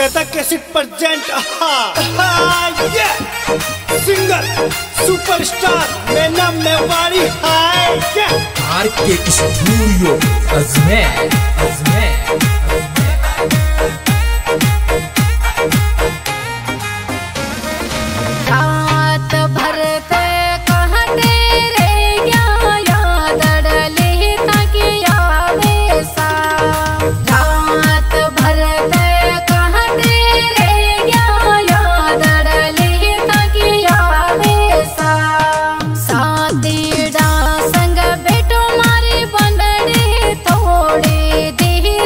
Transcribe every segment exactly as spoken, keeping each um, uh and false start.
Chaita cassette present ये singer superstar Maina Mewari हाय ये आरके स्टूडियो अजमेर अजमेर संग बेटो मारे बंदड़े थोड़े दे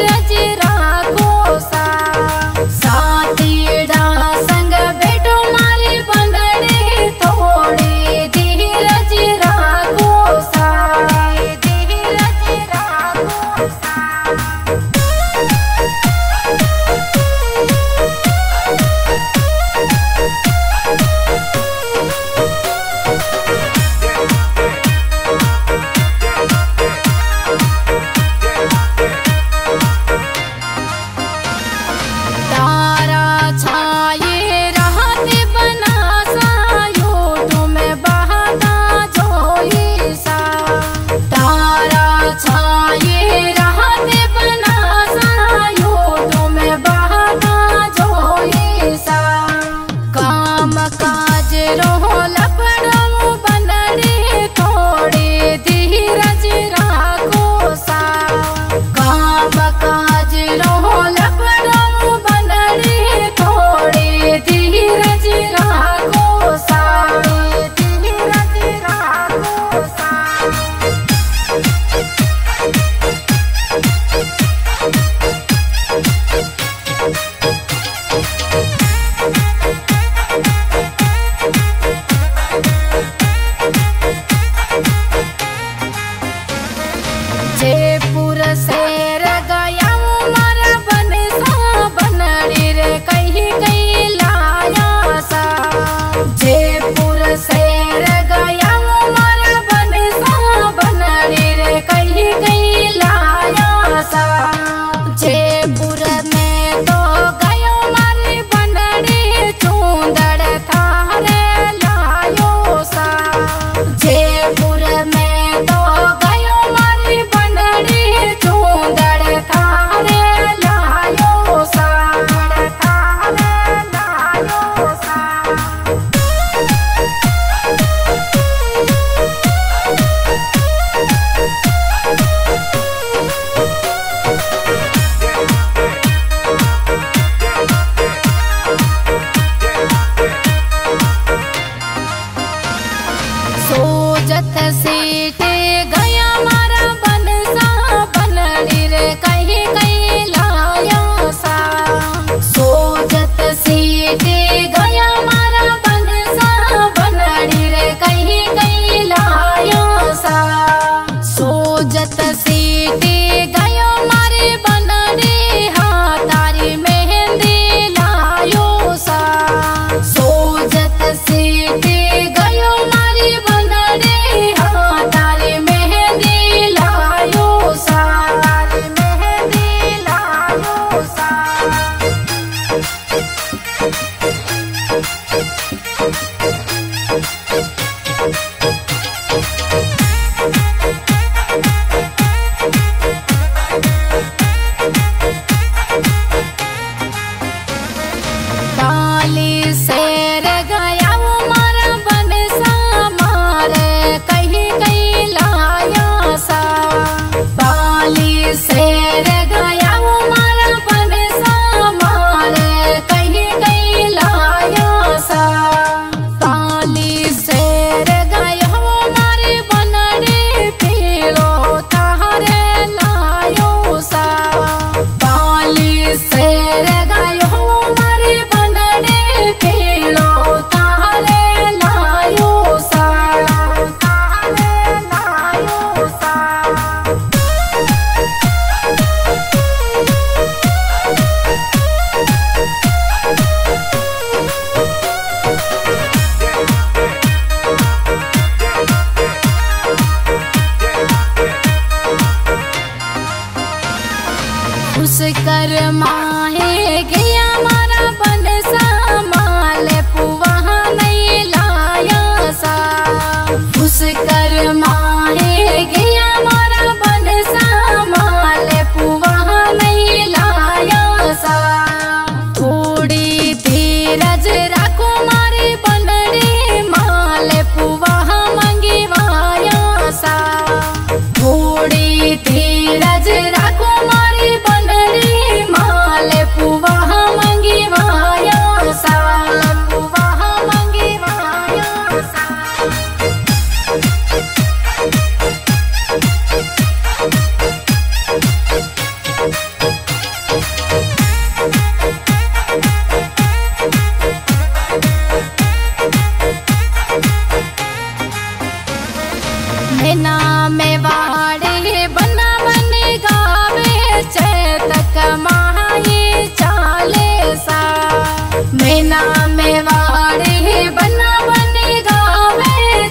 मैना मेवाड़ी बना बने गाँव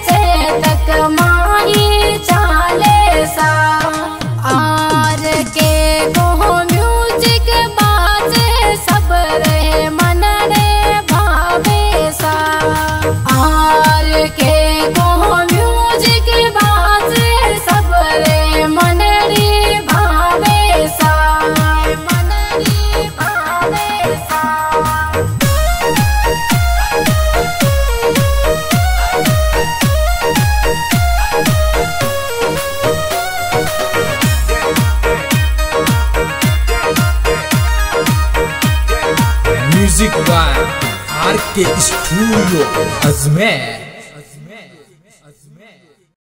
से तक माई चाले सा आर के को म्यूजिक बाजे सब रे मन रे भावे सा आर के को म्यूजिक बाजे सब रे मन रे भावे सा मन रे भावे सा music by R K studio Ajmer.